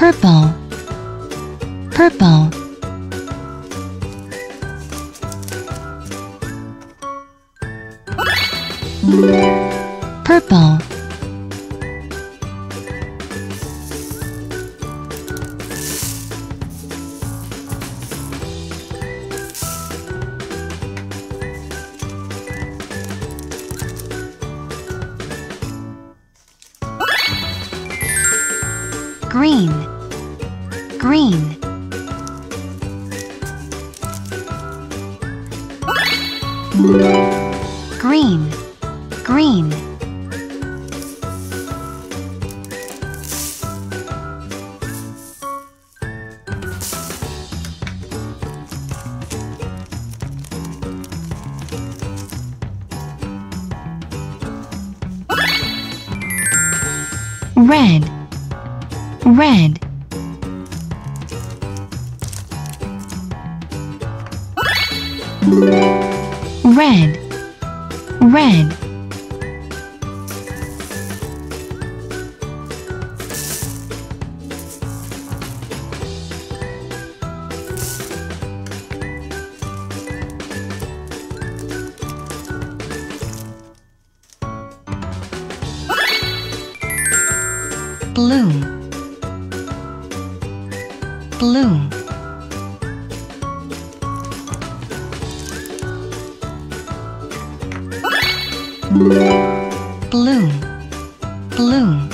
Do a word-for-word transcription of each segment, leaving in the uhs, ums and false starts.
purple, purple. Purple, green, green, green, green. Red, red, red, red. Blue, blue, blue, blue.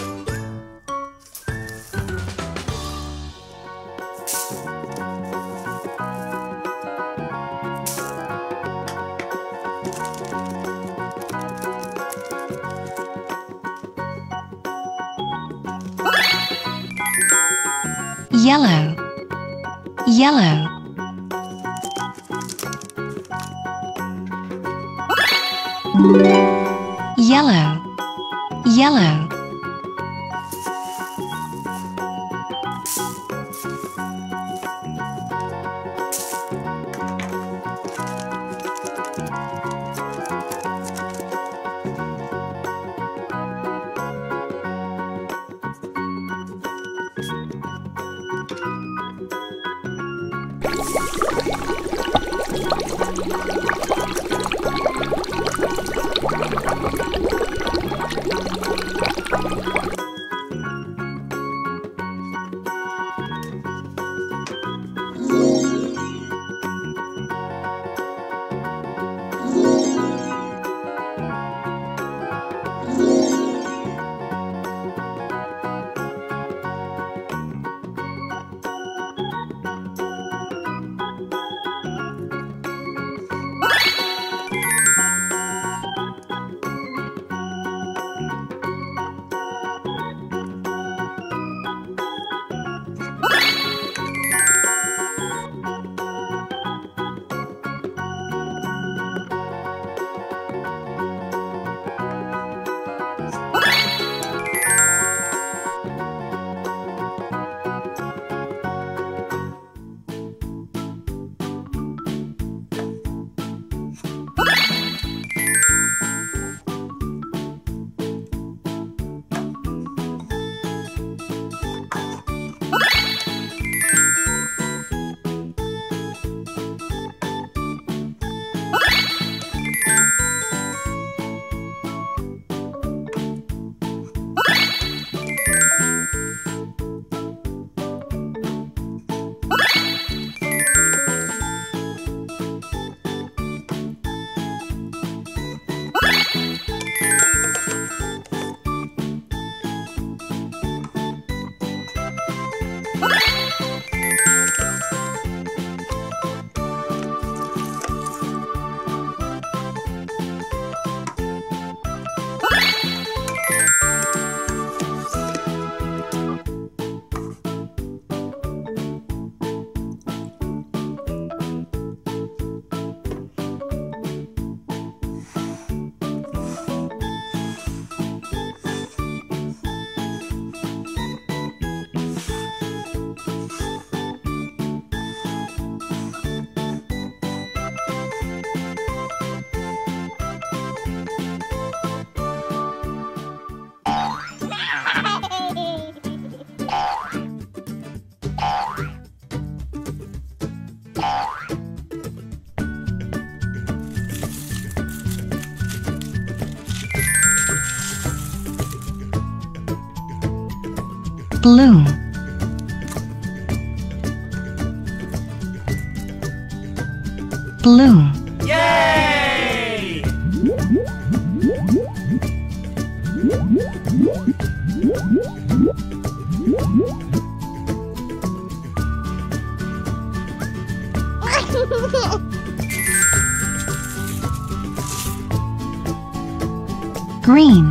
Yellow, yellow, yellow, yellow. blue. Blue. Yay! Green.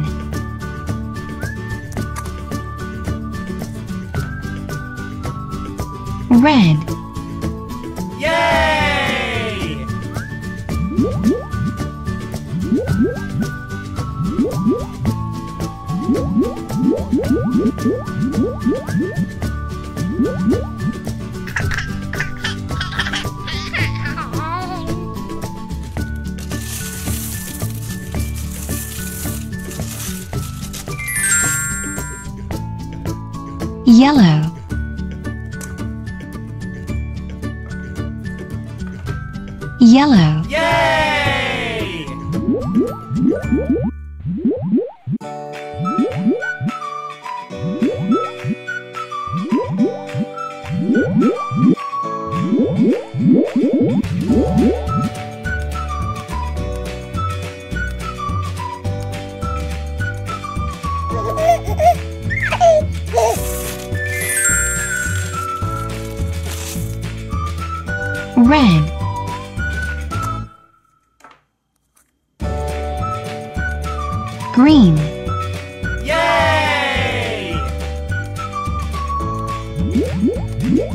Red. Yay! Yellow. Yellow. Yay! Red. Green. Yay! Blue.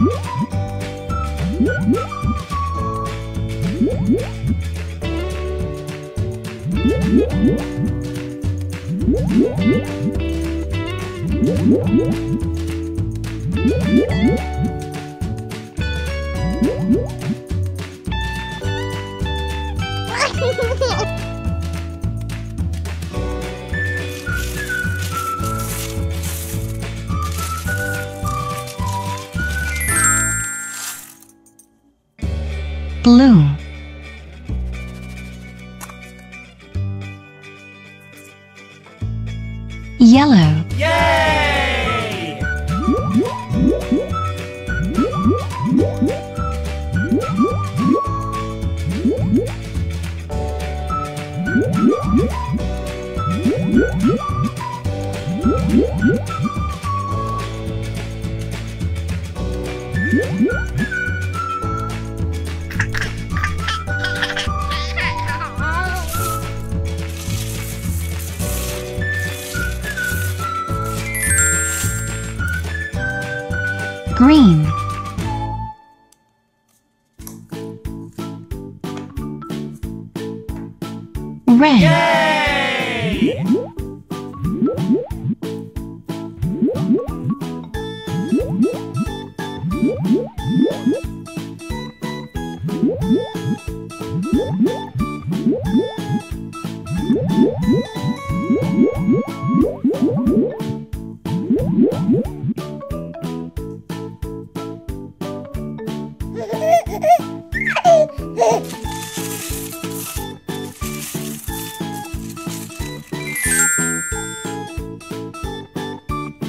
Yellow. Yay! Green. Red. Yay!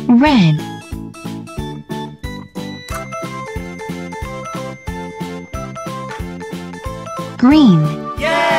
Red. Green. Yay!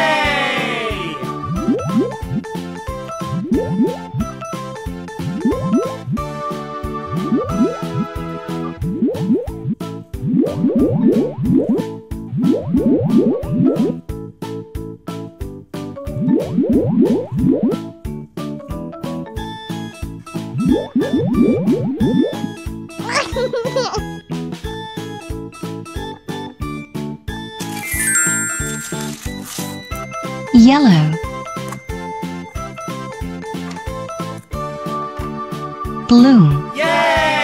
Yellow. Blue. Yay!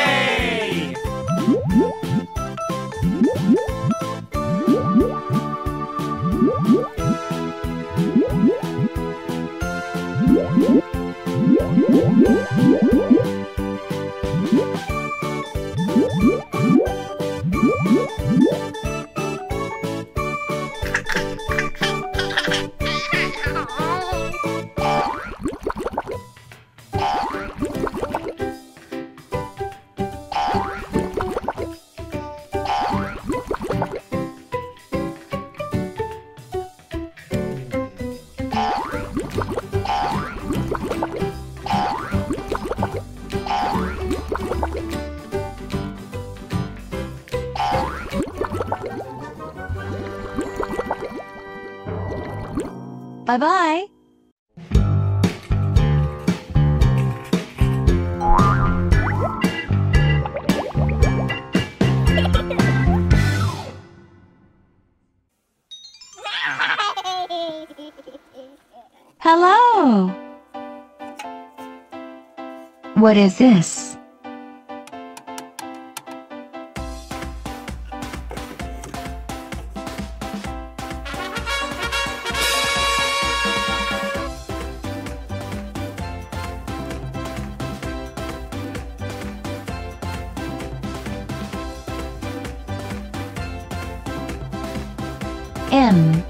Bye-bye. Hello. What is this? M.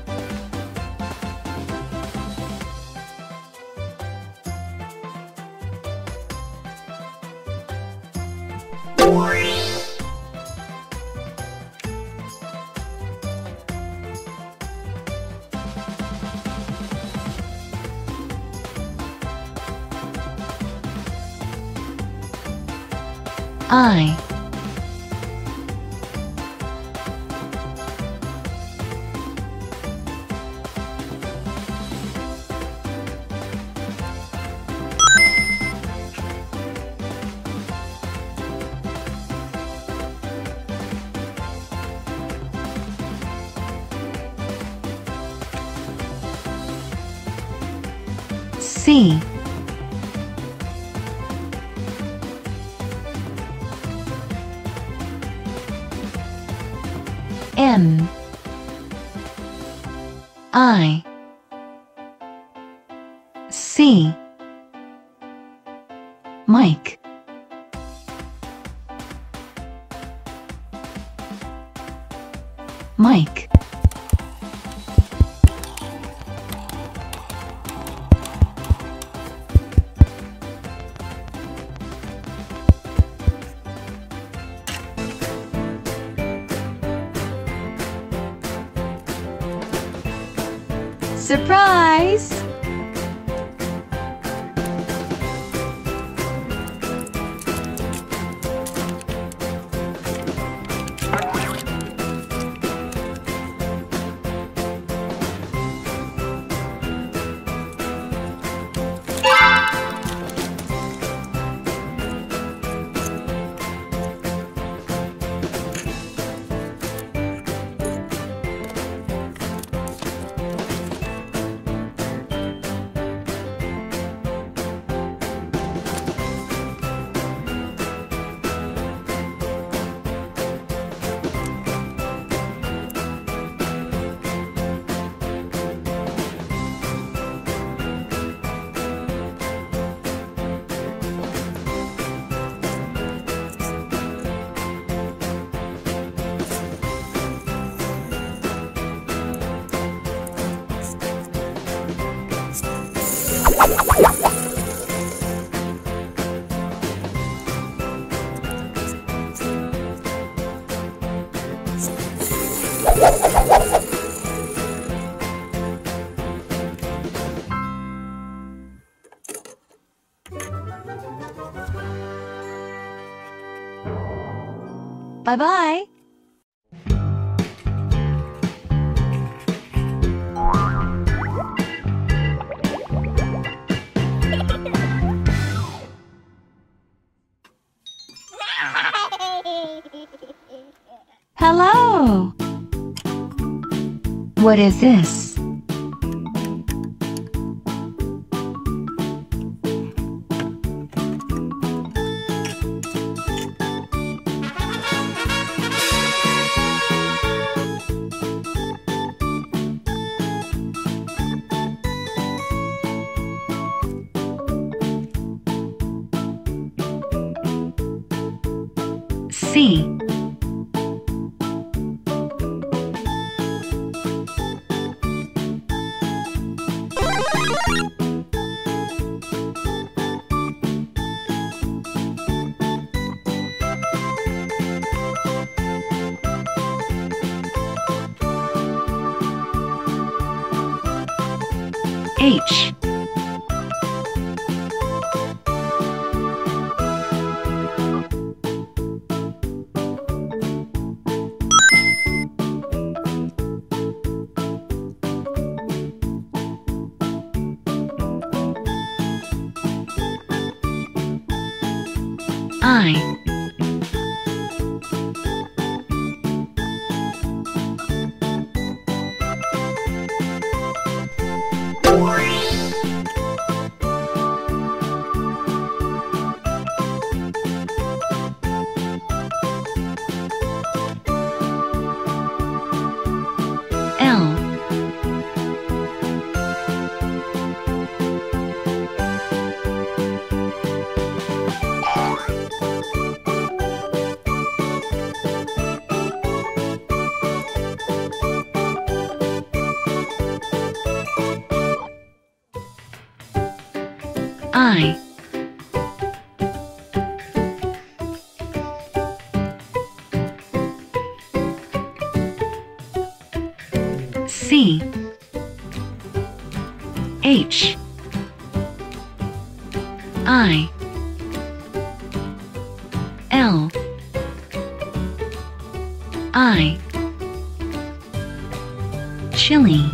I. C. M. I. C. Mike. Mike. Surprise! Bye-bye. Hello. What is this? C. H. I. I. C. H. I. L. I. Chili.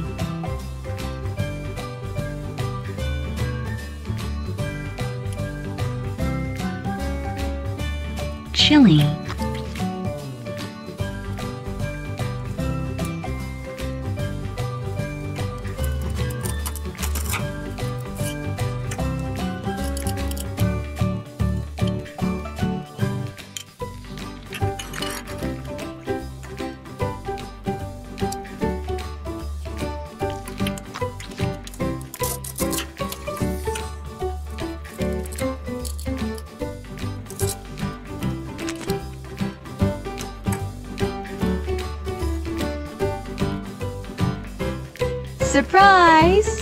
Chili. Surprise!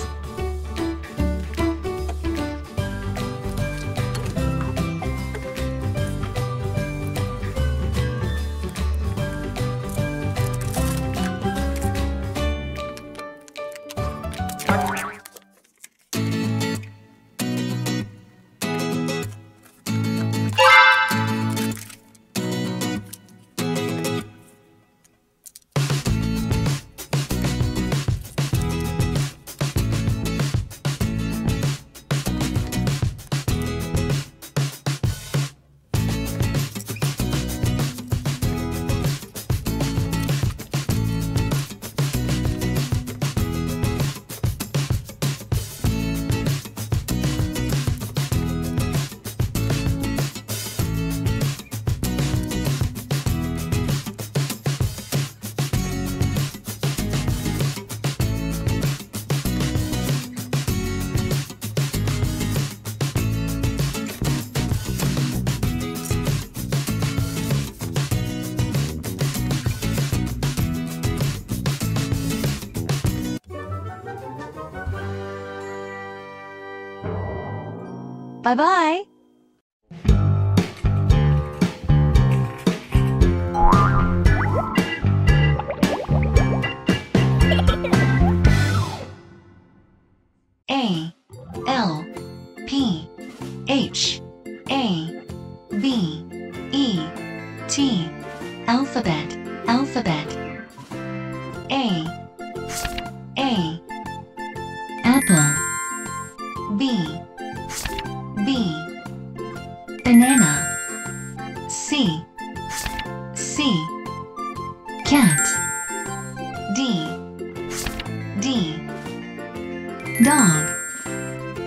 Bye-bye. A, L, P, H, A, B, E, T. Alphabet, alphabet. A, A. Apple. B. B. Banana. C. C. Cat. D. D. Dog.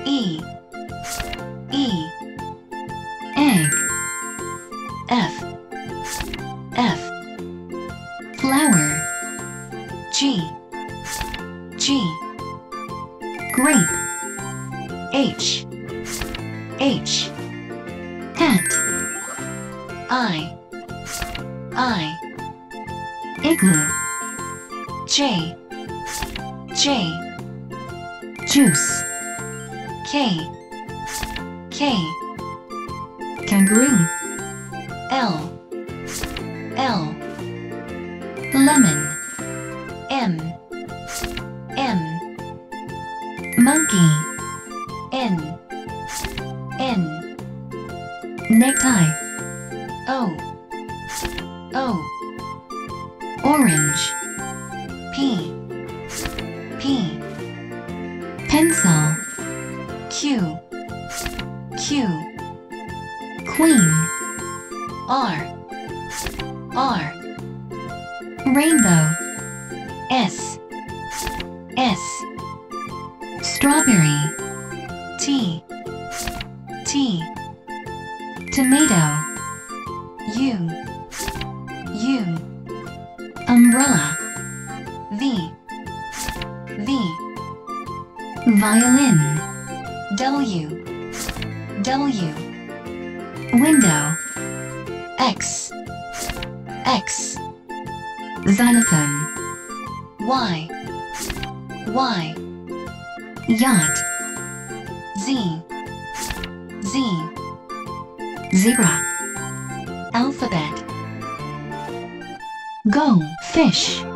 E. E. Egg. F. F. Flower. G. G. Grape. H. H. Hat. I. I. Igloo. J. J. Juice. K. K. Kangaroo. L. L. Lemon. M. M. Monkey. N. N. Necktie. O. O. Orange. P. P. Pencil. Q. Q. Queen. R R Rainbow S S Strawberry T T Tomato U U Umbrella V V Violin W W Window X X Xylophone Y Y Yacht Z Z Zebra Alphabet Go Fish